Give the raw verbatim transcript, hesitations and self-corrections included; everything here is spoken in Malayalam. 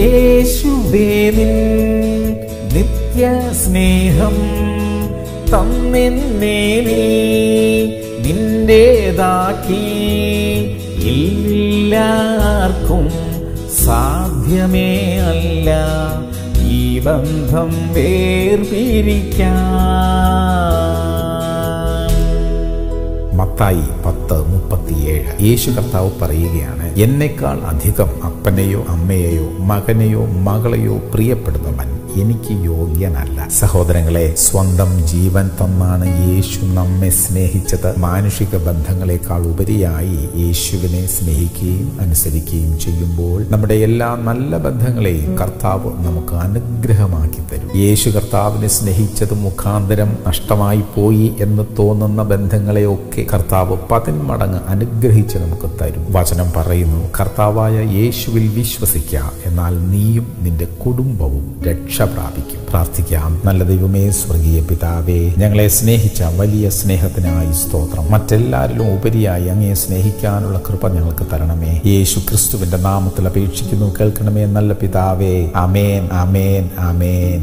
യേശുവേൽ നിത്യസ്നേഹം തമ്മിന്നേലി നിന്റേതാക്കി എല്ലാവർക്കും സാധ്യമേ അല്ല ഈ ബന്ധം വേർപിരിക്കാൻ. മത്തായി പത്ത് മുപ്പത്തിയേഴ്. യേശു കർത്താവ് പറയുകയാണ്, എന്നെക്കാൾ അധികം അപ്പനെയോ അമ്മയെയോ മകനെയോ മകളെയോ പ്രിയപ്പെടുന്നവൻ എനിക്ക് യോഗ്യനല്ല. സഹോദരങ്ങളെ, സ്വന്തം ജീവൻ തന്നാണ് യേശു നമ്മെ സ്നേഹിച്ചത്. മാനുഷിക ബന്ധങ്ങളെക്കാൾ ഉപരിയായി യേശുവിനെ സ്നേഹിക്കുകയും അനുസരിക്കുകയും ചെയ്യുമ്പോൾ നമ്മുടെ എല്ലാ നല്ല ബന്ധങ്ങളെയും കർത്താവ് നമുക്ക് അനുഗ്രഹമാക്കി തരും. യേശു കർത്താവിനെ സ്നേഹിച്ചത് മുഖാന്തരം നഷ്ടമായി പോയി എന്ന് തോന്നുന്ന ബന്ധങ്ങളെയൊക്കെ കർത്താവ് പതിന്മടങ്ങ് അനുഗ്രഹിച്ച് നമുക്ക് തരും. വചനം പറയുന്നു, കർത്താവായ യേശുവിൽ വിശ്വസിക്കുക, എന്നാൽ നീയും നിന്റെ കുടുംബവും രക്ഷ പ്രാപിക്കും. പ്രാർത്ഥിക്കാം. നല്ല ദൈവമേ, സ്വർഗീയ പിതാവേ, ഞങ്ങളെ സ്നേഹിച്ച വലിയ സ്നേഹത്തിനായി സ്തോത്രം. മറ്റെല്ലാവരിലും ഉപരിയായി അങ്ങയെ സ്നേഹിക്കാനുള്ള കൃപ ഞങ്ങൾക്ക് തരണമേ. യേശു ക്രിസ്തുവിന്റെ നാമത്തിൽ അപേക്ഷിക്കുന്നു കേൾക്കണമേ നല്ല പിതാവേ. ആമേൻ, ആമേൻ, ആമേൻ.